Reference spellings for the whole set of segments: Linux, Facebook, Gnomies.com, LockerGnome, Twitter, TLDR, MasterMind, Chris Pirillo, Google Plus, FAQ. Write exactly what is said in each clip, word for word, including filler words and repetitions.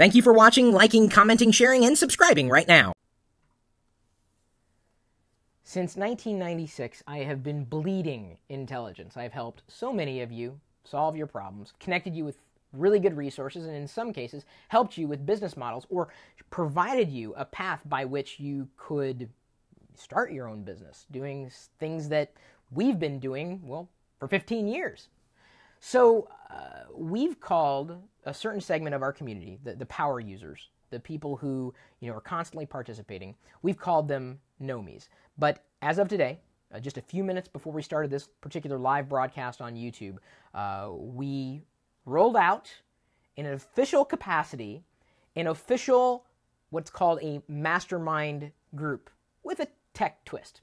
Thank you for watching, liking, commenting, sharing, and subscribing right now. Since nineteen ninety-six, I have been bleeding intelligence. I've helped so many of you solve your problems, connected you with really good resources, and in some cases, helped you with business models or provided you a path by which you could start your own business, doing things that we've been doing, well, for fifteen years. So uh, we've called a certain segment of our community, the, the power users, the people who you know are constantly participating, we've called them Gnomies. But as of today, uh, just a few minutes before we started this particular live broadcast on YouTube, uh, we rolled out in an official capacity, an official, what's called a mastermind group with a tech twist.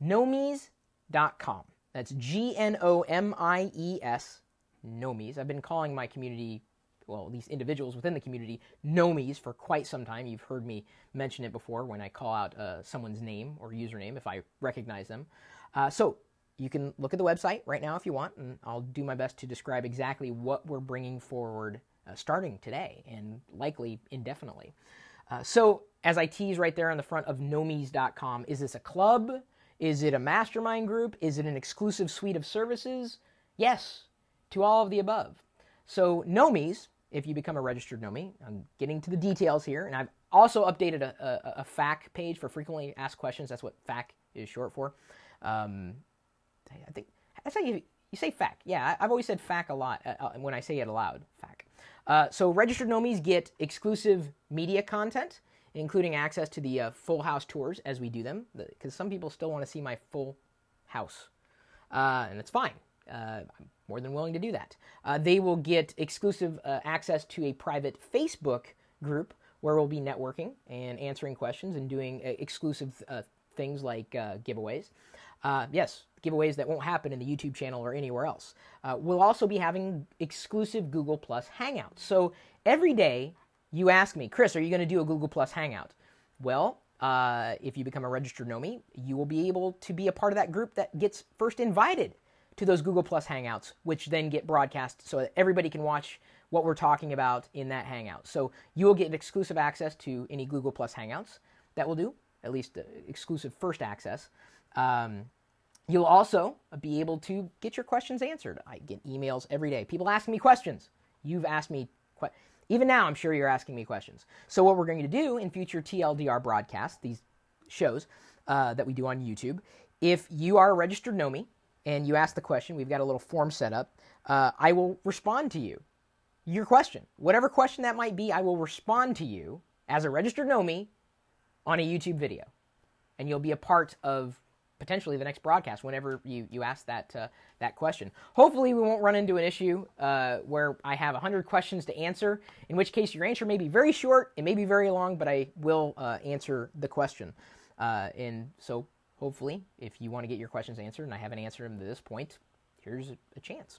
Gnomies dot com. That's G N O M I E S, Gnomies. I've been calling my community, well, these individuals within the community, Gnomies for quite some time. You've heard me mention it before when I call out uh, someone's name or username if I recognize them. Uh, so you can look at the website right now if you want, and I'll do my best to describe exactly what we're bringing forward uh, starting today and likely indefinitely. Uh, so as I tease right there on the front of Gnomies dot com, is this a club? Is it a mastermind group? Is it an exclusive suite of services? Yes, to all of the above. So Gnomies, if you become a registered Gnomie, I'm getting to the details here, and I've also updated a, a, a F A Q page for frequently asked questions. That's what F A Q is short for. Um, I think that's how you, you say F A Q. Yeah, I've always said F A Q a lot uh, when I say it aloud, F A Q. Uh, so registered Gnomies get exclusive media content, including access to the uh, full house tours as we do them, because some people still want to see my full house, uh, and it's fine. Uh, I'm more than willing to do that. Uh, they will get exclusive uh, access to a private Facebook group where we'll be networking and answering questions and doing uh, exclusive uh, things like uh, giveaways. Uh, yes, giveaways that won't happen in the YouTube channel or anywhere else. Uh, we'll also be having exclusive Google Plus Hangouts. So every day you ask me, Chris, are you going to do a Google Plus Hangout? Well, uh, if you become a registered Gnomie, you will be able to be a part of that group that gets first invited to those Google Plus Hangouts, which then get broadcast so that everybody can watch what we're talking about in that Hangout. So you will get exclusive access to any Google Plus Hangouts that we'll do, at least exclusive first access. Um, you'll also be able to get your questions answered. I get emails every day. People ask me questions. You've asked me questions. Even now, I'm sure you're asking me questions. So what we're going to do in future T L D R broadcasts, these shows uh, that we do on YouTube, if you are a registered Gnomie, and you ask the question, we've got a little form set up, uh, I will respond to you, your question. Whatever question that might be, I will respond to you as a registered Gnomie on a YouTube video. And you'll be a part of potentially the next broadcast whenever you, you ask that, uh, that question. Hopefully we won't run into an issue uh, where I have one hundred questions to answer, in which case your answer may be very short, it may be very long, but I will uh, answer the question. Uh, and so hopefully, if you want to get your questions answered, and I haven't answered them to this point, here's a chance.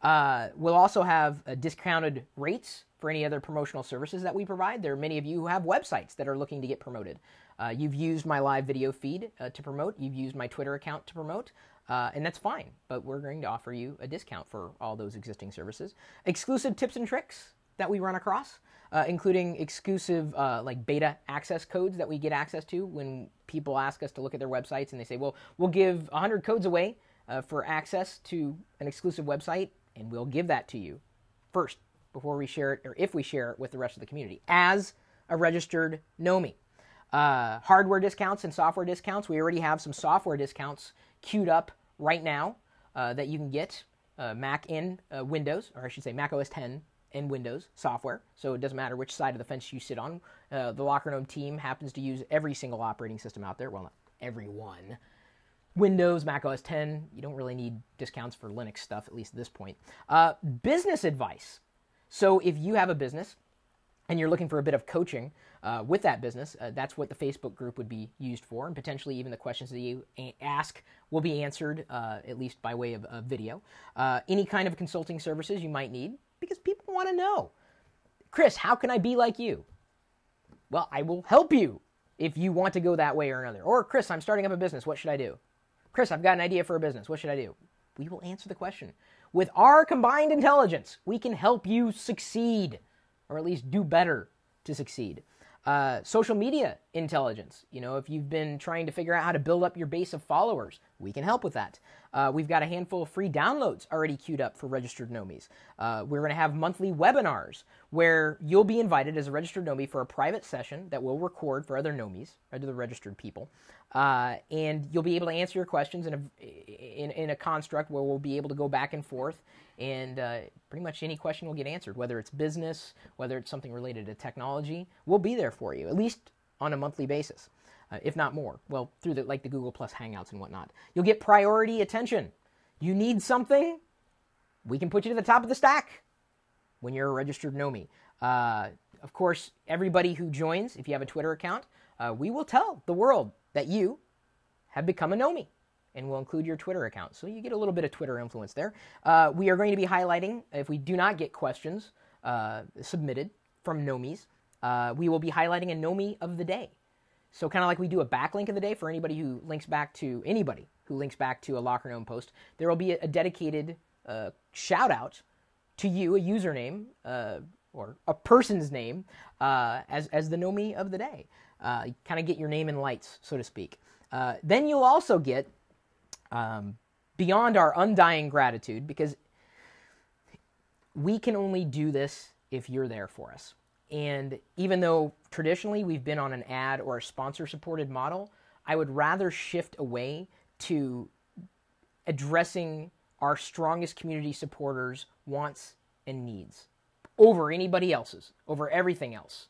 Uh, we'll also have uh, discounted rates for any other promotional services that we provide. There are many of you who have websites that are looking to get promoted. Uh, you've used my live video feed uh, to promote. You've used my Twitter account to promote, uh, and that's fine. But we're going to offer you a discount for all those existing services. Exclusive tips and tricks that we run across, uh, including exclusive uh, like beta access codes that we get access to when people ask us to look at their websites and they say, well, we'll give one hundred codes away uh, for access to an exclusive website, and we'll give that to you first before we share it, or if we share it with the rest of the community, as a registered Gnomie. Uh, hardware discounts and software discounts. We already have some software discounts queued up right now uh, that you can get uh, Mac and uh, Windows, or I should say Mac O S ten and Windows software, so it doesn't matter which side of the fence you sit on. Uh, the LockerGnome team happens to use every single operating system out there. Well, not every one. Windows, Mac O S ten, you don't really need discounts for Linux stuff, at least at this point. Uh, business advice. So if you have a business and you're looking for a bit of coaching uh, with that business, uh, that's what the Facebook group would be used for, and potentially even the questions that you ask will be answered, uh, at least by way of a video. Uh, any kind of consulting services you might need, because people want to know, Chris, how can I be like you? Well, I will help you if you want to go that way or another. Or, Chris, I'm starting up a business. What should I do? Chris, I've got an idea for a business. What should I do? We will answer the question. With our combined intelligence, we can help you succeed, or at least do better to succeed. Uh, social media intelligence. You know, if you've been trying to figure out how to build up your base of followers, we can help with that. Uh, we've got a handful of free downloads already queued up for registered Gnomies. Uh, we're going to have monthly webinars where you'll be invited as a registered Gnomie for a private session that we'll record for other Gnomies, other registered people, uh, and you'll be able to answer your questions in a, in, in a construct where we'll be able to go back and forth, and uh, pretty much any question will get answered, whether it's business, whether it's something related to technology. We'll be there for you, at least on a monthly basis, uh, if not more. Well, through the, like the Google Plus Hangouts and whatnot. You'll get priority attention. You need something, we can put you to the top of the stack when you're a registered Gnomie. Uh, of course, everybody who joins, if you have a Twitter account, uh, we will tell the world that you have become a Gnomie, and we'll include your Twitter account. So you get a little bit of Twitter influence there. Uh, we are going to be highlighting, if we do not get questions uh, submitted from Gnomies, Uh, we will be highlighting a Gnomie of the day. So kind of like we do a backlink of the day for anybody who links back to anybody who links back to a LockerGnome post, there will be a, a dedicated uh, shout-out to you, a username uh, or a person's name, uh, as, as the Gnomie of the day. Uh, you kind of get your name in lights, so to speak. Uh, then you'll also get, um, beyond our undying gratitude, because we can only do this if you're there for us. And even though traditionally we've been on an ad or a sponsor-supported model, I would rather shift away to addressing our strongest community supporters' wants and needs over anybody else's, over everything else.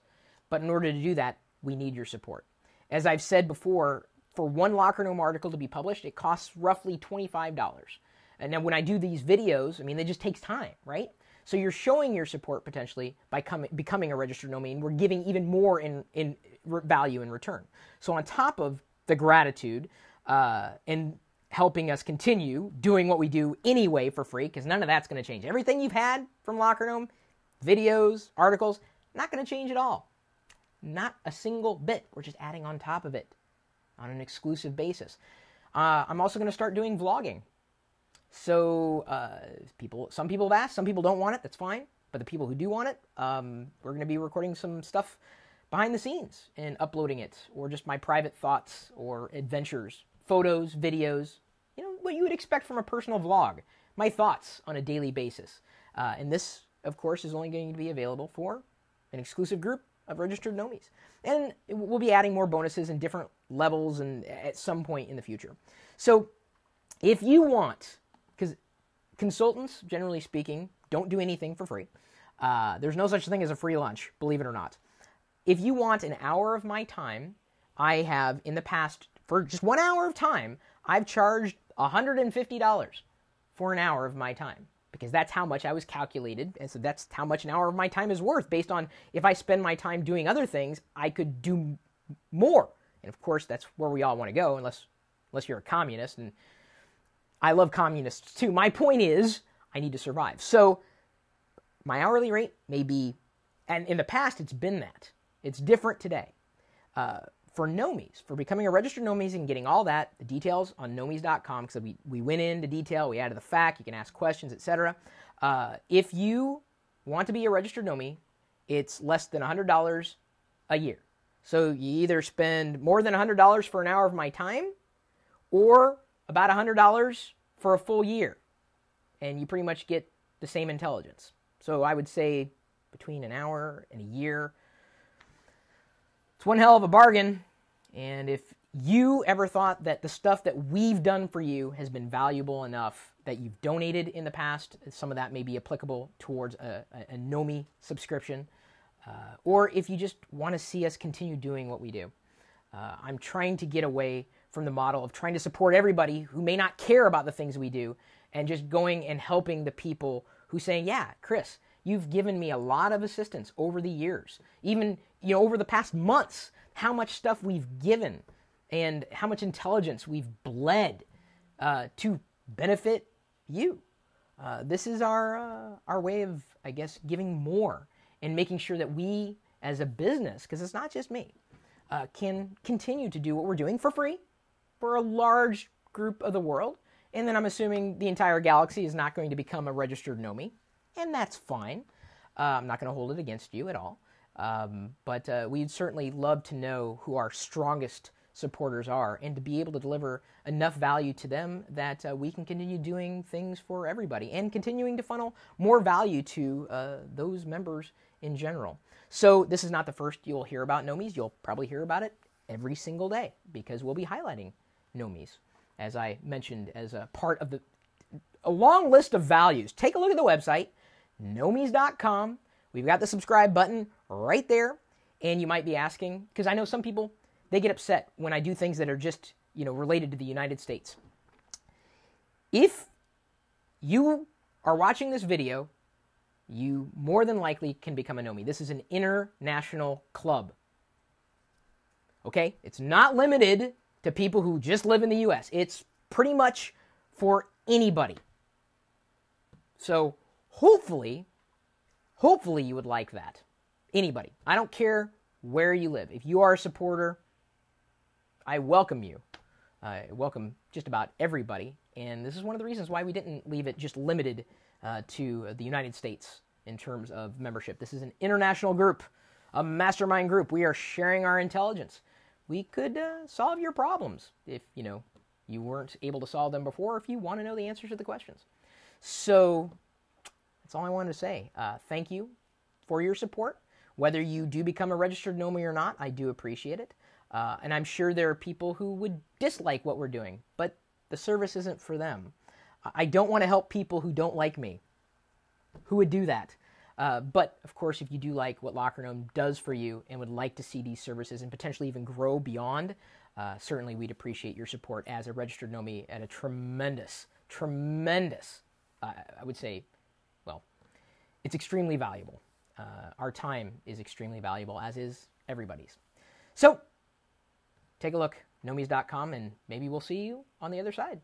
But in order to do that, we need your support. As I've said before, for one LockerGnome article to be published, it costs roughly twenty-five dollars. And then when I do these videos, I mean, it just takes time, right? So you're showing your support potentially by com- becoming a registered Gnomie, and we're giving even more in, in re- value in return. So on top of the gratitude uh, and helping us continue doing what we do anyway for free, because none of that's going to change. Everything you've had from LockerGnome, videos, articles, not going to change at all. Not a single bit. We're just adding on top of it on an exclusive basis. Uh, I'm also going to start doing vlogging. So uh, people, some people have asked, some people don't want it, that's fine. But the people who do want it, um, we're going to be recording some stuff behind the scenes and uploading it, or just my private thoughts or adventures, photos, videos, you know, what you would expect from a personal vlog, my thoughts on a daily basis. Uh, and this, of course, is only going to be available for an exclusive group of registered Gnomies. And we'll be adding more bonuses and different levels and at some point in the future. So if you want... because consultants, generally speaking, don't do anything for free. Uh, there's no such thing as a free lunch, believe it or not. If you want an hour of my time, I have in the past, for just one hour of time, I've charged one hundred fifty dollars for an hour of my time, because that's how much I was calculated, and so that's how much an hour of my time is worth, based on if I spend my time doing other things, I could do more. And of course, that's where we all want to go, unless, unless you're a communist, and I love communists too. My point is, I need to survive. So my hourly rate may be, and in the past it's been that. It's different today. Uh, for Gnomies, for becoming a registered Gnomies and getting all that, the details on Gnomies dot com, because we, we went into detail, we added the fact, you can ask questions, et cetera. Uh, if you want to be a registered Gnomie, it's less than one hundred dollars a year. So you either spend more than one hundred dollars for an hour of my time, or about one hundred dollars for a full year, and you pretty much get the same intelligence. So I would say between an hour and a year, it's one hell of a bargain. And if you ever thought that the stuff that we've done for you has been valuable enough that you've donated in the past, some of that may be applicable towards a, a, a Gnomie subscription, uh, or if you just want to see us continue doing what we do. Uh, I'm trying to get away from the model of trying to support everybody who may not care about the things we do, and just going and helping the people who say, yeah, Chris, you've given me a lot of assistance over the years, even, you know, over the past months, how much stuff we've given and how much intelligence we've bled uh, to benefit you. Uh, this is our, uh, our way of, I guess, giving more and making sure that we as a business, because it's not just me, uh, can continue to do what we're doing for free, for a large group of the world. And then I'm assuming the entire galaxy is not going to become a registered Gnomie, and that's fine. Uh, I'm not going to hold it against you at all. Um, but uh, we'd certainly love to know who our strongest supporters are and to be able to deliver enough value to them that uh, we can continue doing things for everybody and continuing to funnel more value to uh, those members in general. So this is not the first you'll hear about Gnomies. You'll probably hear about it every single day because we'll be highlighting Gnomies, as I mentioned, as a part of the a long list of values. Take a look at the website, Gnomies dot com. We've got the subscribe button right there, and you might be asking, because I know some people, they get upset when I do things that are just, you know, related to the United States. If you are watching this video, you more than likely can become a Gnomie. This is an international club. Okay? It's not limited to people who just live in the U S. It's pretty much for anybody. So hopefully, hopefully you would like that. Anybody. I don't care where you live. If you are a supporter, I welcome you. I welcome just about everybody, and this is one of the reasons why we didn't leave it just limited uh, to the United States in terms of membership. This is an international group, a mastermind group. We are sharing our intelligence. We could uh, solve your problems if, you know, you weren't able to solve them before, if you want to know the answers to the questions. So that's all I wanted to say. Uh, thank you for your support. Whether you do become a registered Gnomie or not, I do appreciate it. Uh, and I'm sure there are people who would dislike what we're doing, but the service isn't for them. I don't want to help people who don't like me. Who would do that? Uh, but, of course, if you do like what LockerGnome does for you and would like to see these services and potentially even grow beyond, uh, certainly we'd appreciate your support as a registered Gnomie at a tremendous, tremendous, uh, I would say, well, it's extremely valuable. Uh, our time is extremely valuable, as is everybody's. So, take a look, Gnomies dot com, and maybe we'll see you on the other side.